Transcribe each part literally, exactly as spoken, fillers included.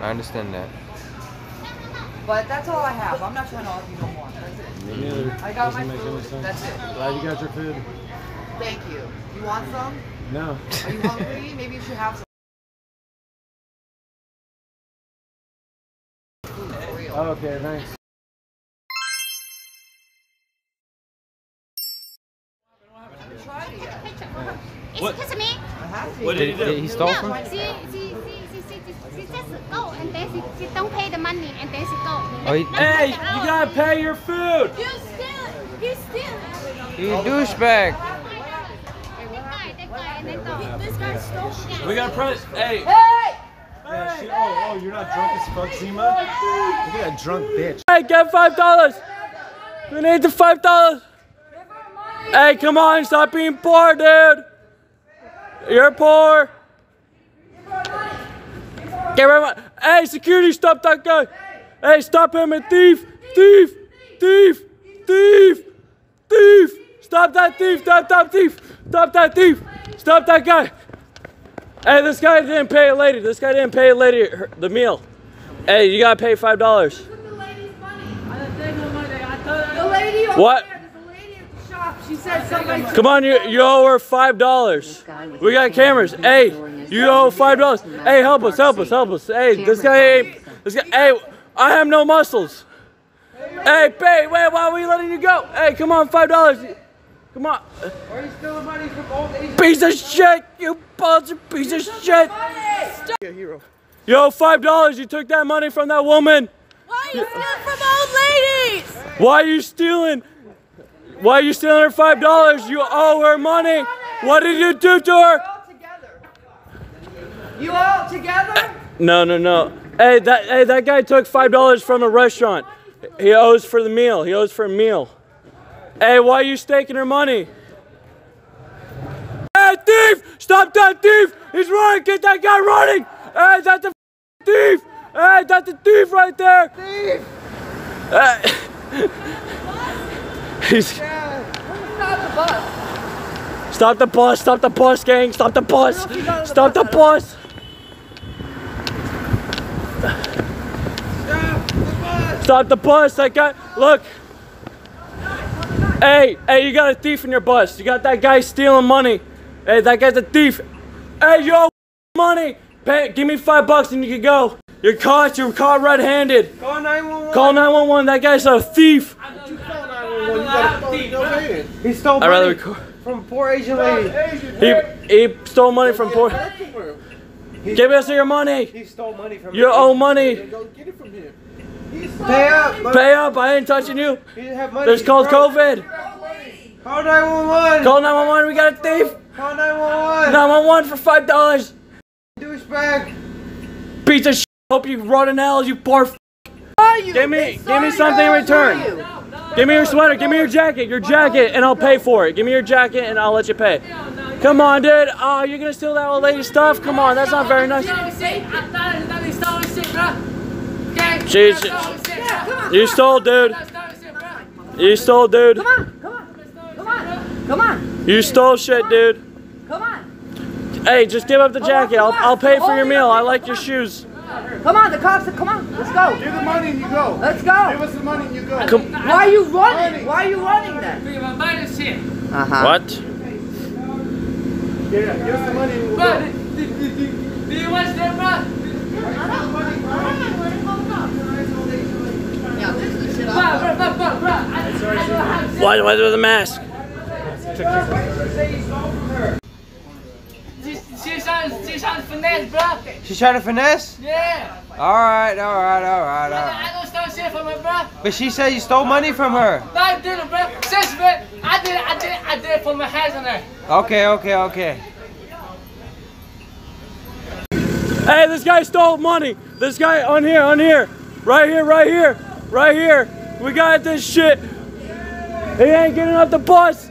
I understand that. But that's all I have. I'm not trying to argue no more. That's it. Me neither. I got Doesn't my food. That's it. Glad you got your food. Thank you. You want some? No. Are you hungry? Maybe you should have some. Food for real. Okay, thanks. What? What did he do? Did he stole from? No, she, she, she, she, she, she just go and then she, she don't pay the money and then she go. Oh, he, hey, you gotta pay your food! You steal! You steal! You douchebag! We got press. Hey! Hey! Yeah, she, oh, oh, you're not drunk as fuck, Zima? Look at that drunk bitch. Hey, get five dollars! We need the five dollars! Hey, come on, stop being poor, dude! You're poor. Get right. Hey, security, stop that guy. Hey, stop him and thief, thief, thief, thief, thief. Stop that thief, stop that thief, stop that thief, stop that guy. Hey, this guy didn't pay a lady. This guy didn't pay a lady the meal. Hey, you gotta pay five dollars. What? She said somebody. Come on, you, you owe her five dollars. We got cameras. Hey, you owe five dollars. Hey, help us, help us, help us. Hey, this guy ain't, this guy, hey, I have no muscles. Hey, pay, wait, why are we letting you go? Hey, come on, five dollars. Come on. Are you stealing money from old Asians? Piece of shit, you bullshit piece of shit. You owe five dollars. You took that money from that woman. Why are you stealing from old ladies? Why are you stealing? Why are you stealing her five dollars? You owe her money. What did you do to her? You all together? No, no, no. Hey, that hey, that guy took five dollars from a restaurant. He owes for the meal. He owes for a meal. Hey, why are you staking her money? Hey, thief! Stop that thief! He's running! Get that guy running! Hey, that's the thief! Hey, that's the thief right there! Thief! Hey. He's yeah. Stop the bus! Stop the bus, gang! Stop the bus! Stop the bus! Stop the bus! That guy! Look! Hey! Hey! You got a thief in your bus! You got that guy stealing money! Hey! That guy's a thief! Hey! You owe money! Pay, give me five bucks and you can go! You're caught! You're caught red-handed! Call nine one one! Call nine one one! That guy's a thief! He stole money from poor Asian ladies. He, he stole money from poor... Give us your money. He stole money from... Your own money. Go get it from him. Pay up. Pay up. I ain't touching you. There's called COVID. Call nine one one. Call nine one one. We got a thief. Call nine one one. nine one one for five dollars. Douchebag. Piece of shit. Hope you rot in hell, you poor f***. Give me, give me something in return. Give me your sweater, give me your jacket, your jacket, and I'll pay for it. Give me your jacket and I'll let you pay. Come on, dude. Oh, you're gonna steal that old lady's stuff? Come on, that's not very nice. Jeez. You stole, dude. You stole, dude. Come on, come on, come on, come on. You stole shit, dude. Come on. Hey, just give up the jacket. I'll, I'll pay for your meal. I like your shoes. Come on, the cops are, come on, let's go. Give the money and you go. Let's go. Give us the money and you go. Come. Why are you running? Why are you running then? Uh-huh. What? Yeah, give us the money and we'll go. Do you want to stay, bro? Yeah, this is the shit I Why do I do the mask? She's trying, she's trying to finesse, bro. She's trying to finesse? Yeah. Alright, alright, alright, alright. I don't steal shit from her, bro. But she said you stole money from her. No, I didn't, bro. Sis, bro. I did it, I did it, I did it for my hands on her. Okay, okay, okay. Hey, this guy stole money. This guy on here, on here. Right here, right here, right here. We got this shit. He ain't getting off the bus.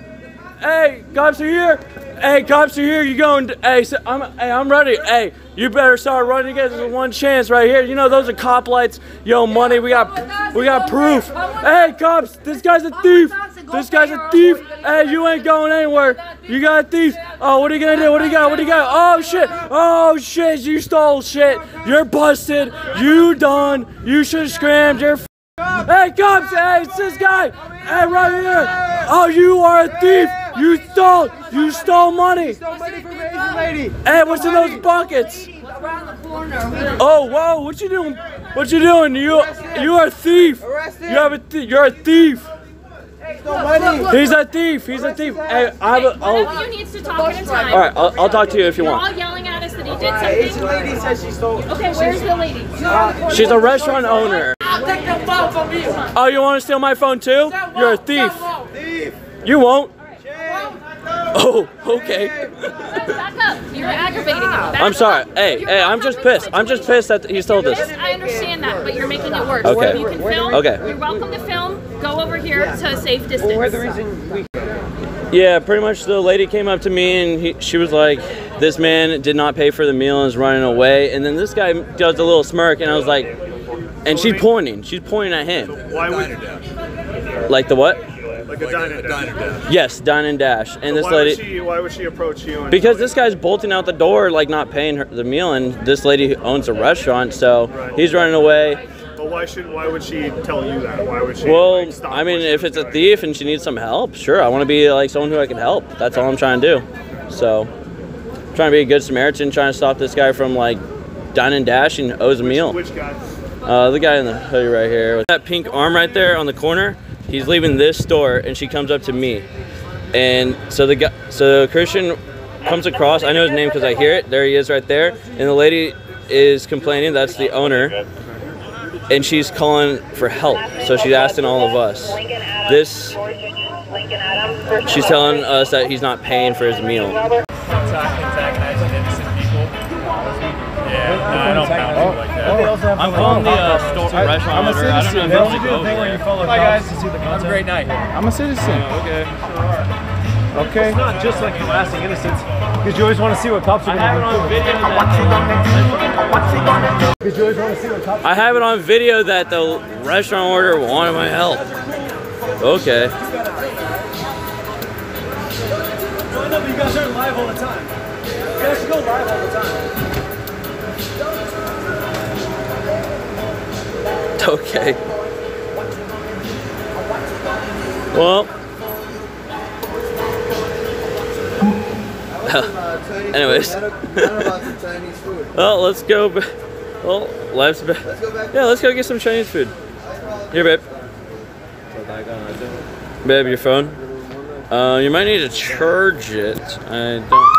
Hey, cops are here. Hey, cops are here. You going? To, hey, so I'm. Hey, I'm ready. Hey, You better start running again. There's one chance right here. You know those are cop lights. Yo, money. We got, we got proof. Hey, cops! This guy's a thief. This guy's a thief. Hey, you ain't going anywhere. You got a thief. Oh, what are you gonna do? What do you got? What do you got? Oh shit! Oh shit! You stole shit. You're busted. You done. You should have scrammed. You're. Hey, cops! Hey, it's this guy. Hey, right here. Oh, you are a thief. You stole! You stole money! You stole money from Asian lady! Hey, what's in those buckets? Around the corner. Oh, whoa! What you doing? What you doing? You you are a thief! You have a th you're a thief! He's a thief! He's a thief! Hey, I have a. One of you needs to talk at a time. All right, I'll, I'll talk to you if you want. You're all yelling at us that he did something. Asian lady says she stole. Okay, where's the lady? Uh, she's a restaurant owner. I'll take the phone from you. Oh, you want to steal my phone too? You're a thief! Thief! You won't. Oh, okay. Back up. You're aggravating him. Back I'm sorry. Up. Hey, you're hey, I'm just pissed. I'm just pissed that he stole this. I understand that, but you're making it worse. Okay. You can film. Okay. You're welcome to film. Go over here to a safe distance. Well, we're the reason we... Yeah, pretty much the lady came up to me and he, she was like, this man did not pay for the meal and is running away. And then this guy does a little smirk and I was like, and she's pointing. She's pointing at him. So why would you... Like the what? Like a, like dine, a, and a dine and dash. Yes, dine and dash. And so this why lady. Would she, why would she approach you? And because this guy's bolting out the door, like not paying her the meal, and this lady owns a restaurant, so right. He's running away. But why should? Why would she tell you that? Why would she? Well, like, stop I mean, if it's a thief and she needs some help, sure. I want to be like someone who I can help. That's all I'm trying to do. So, I'm trying to be a good Samaritan, trying to stop this guy from like dine and dash and owes a meal. Which, which guy? Uh, the guy in the hoodie right here. With that pink arm right there on the corner. He's leaving this store, and she comes up to me, and so the guy, so Christian comes across. I know his name because I hear it. There he is, right there. And the lady is complaining. That's the owner, and she's calling for help. So she's asking all of us. This, she's telling us that he's not paying for his meal. Yeah, I don't count people like that. I'm calling the uh, store restaurant owner. I don't know if they only do a thing where you follow cops to see the concept. Have a great night. I'm a citizen. Uh, okay. Okay. It's not just like you're lasting innocence, because you always want to see what cops are going to do. I have it on video that. Because you always want to see what cops. I have it on video that the restaurant owner wanted my help. Okay. No, no, but you guys aren't live all the time. You guys should go live all the time. Okay. Well. Anyways. Well, let's go. Well, life's better. Yeah, let's go get some Chinese food. Here, babe. Babe, your phone. Uh, you might need to charge it. I don't.